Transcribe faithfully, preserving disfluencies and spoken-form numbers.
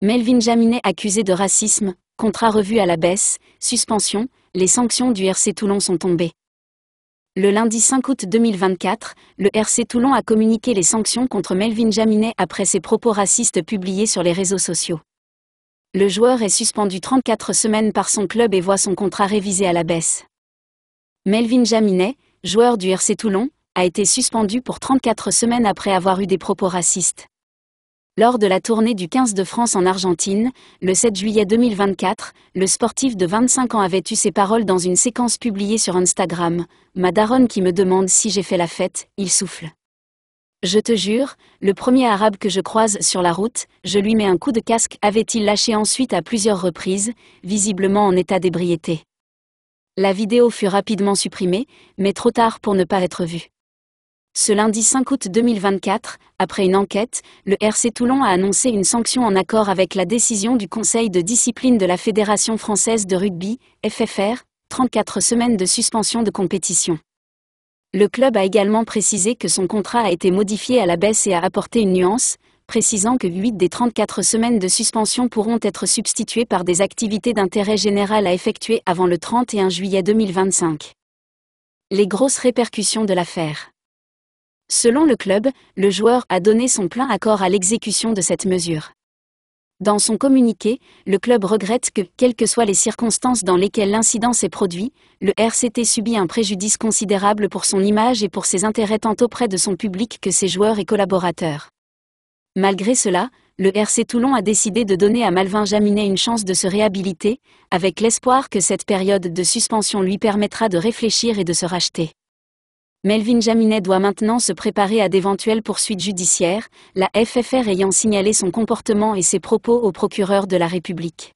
Melvyn Jaminet accusé de racisme, contrat revu à la baisse, suspension, les sanctions du R C Toulon sont tombées. Le lundi cinq août deux mille vingt-quatre, le R C Toulon a communiqué les sanctions contre Melvyn Jaminet après ses propos racistes publiés sur les réseaux sociaux. Le joueur est suspendu trente-quatre semaines par son club et voit son contrat révisé à la baisse. Melvyn Jaminet, joueur du R C Toulon, a été suspendu pour trente-quatre semaines après avoir eu des propos racistes. Lors de la tournée du quinze de France en Argentine, le sept juillet deux mille vingt-quatre, le sportif de vingt-cinq ans avait eu ces paroles dans une séquence publiée sur Instagram. « Ma daronne qui me demande si j'ai fait la fête, il souffle. Je te jure, le premier arabe que je croise sur la route, je lui mets un coup de casque » avait-il lâché ensuite à plusieurs reprises, visiblement en état d'ébriété. La vidéo fut rapidement supprimée, mais trop tard pour ne pas être vue. Ce lundi cinq août deux mille vingt-quatre, après une enquête, le R C Toulon a annoncé une sanction en accord avec la décision du Conseil de discipline de la Fédération française de rugby, F F R, trente-quatre semaines de suspension de compétition. Le club a également précisé que son contrat a été modifié à la baisse et a apporté une nuance, précisant que huit des trente-quatre semaines de suspension pourront être substituées par des activités d'intérêt général à effectuer avant le trente et un juillet deux mille vingt-cinq. Les grosses répercussions de l'affaire. Selon le club, le joueur a donné son plein accord à l'exécution de cette mesure. Dans son communiqué, le club regrette que, quelles que soient les circonstances dans lesquelles l'incident s'est produit, le R C T subit un préjudice considérable pour son image et pour ses intérêts tant auprès de son public que ses joueurs et collaborateurs. Malgré cela, le R C Toulon a décidé de donner à Melvyn Jaminet une chance de se réhabiliter, avec l'espoir que cette période de suspension lui permettra de réfléchir et de se racheter. Melvyn Jaminet doit maintenant se préparer à d'éventuelles poursuites judiciaires, la F F R ayant signalé son comportement et ses propos au procureur de la République.